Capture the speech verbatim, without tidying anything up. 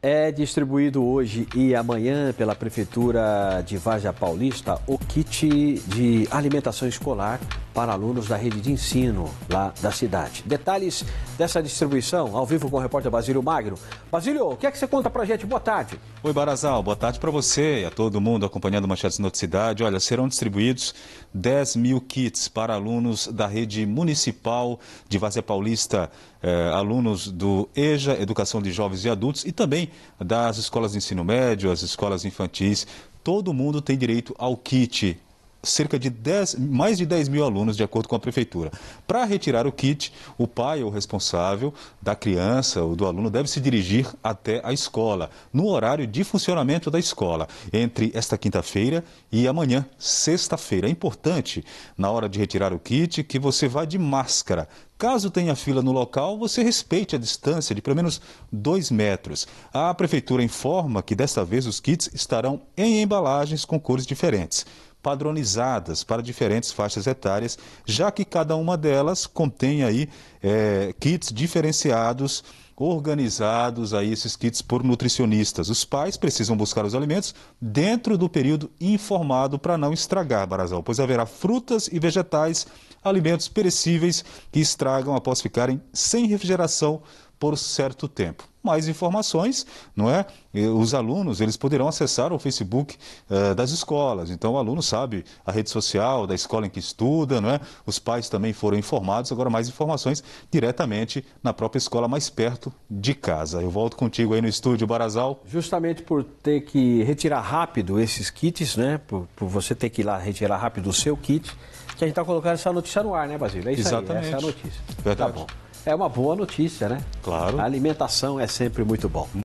É distribuído hoje e amanhã pela Prefeitura de Várzea Paulista o kit de alimentação escolar para alunos da rede de ensino lá da cidade. Detalhes dessa distribuição ao vivo com o repórter Basílio Magno. Basílio, o que é que você conta pra gente? Boa tarde. Oi, Barazal. Boa tarde para você e a todo mundo acompanhando o Manchete Noticidade. Olha, serão distribuídos dez mil kits para alunos da rede municipal de Várzea Paulista, eh, alunos do E J A, Educação de Jovens e Adultos, e também das escolas de ensino médio, as escolas infantis. Todo mundo tem direito ao kit. Cerca de dez, mais de dez mil alunos, de acordo com a prefeitura. Para retirar o kit, o pai ou responsável da criança ou do aluno deve se dirigir até a escola, no horário de funcionamento da escola, entre esta quinta-feira e amanhã, sexta-feira. É importante, na hora de retirar o kit, que você vá de máscara. Caso tenha fila no local, você respeite a distância de pelo menos dois metros. A prefeitura informa que desta vez os kits estarão em embalagens com cores diferentes, padronizadas para diferentes faixas etárias, já que cada uma delas contém aí é, kits diferenciados, organizados aí esses kits por nutricionistas. Os pais precisam buscar os alimentos dentro do período informado para não estragar, Barazal, pois haverá frutas e vegetais, alimentos perecíveis que estragam após ficarem sem refrigeração por certo tempo. Mais informações, não é? Os alunos, eles poderão acessar o Facebook uh, das escolas. Então, o aluno sabe a rede social da escola em que estuda, não é? Os pais também foram informados. Agora, mais informações diretamente na própria escola mais perto de casa. Eu volto contigo aí no estúdio, Barazal. Justamente por ter que retirar rápido esses kits, né? Por, por você ter que ir lá retirar rápido o seu kit, que a gente está colocando essa notícia no ar, né, Basílio? É isso. Exatamente. Aí, essa é a notícia. Verdade. Tá bom. É uma boa notícia, né? Claro. A alimentação é sempre muito bom.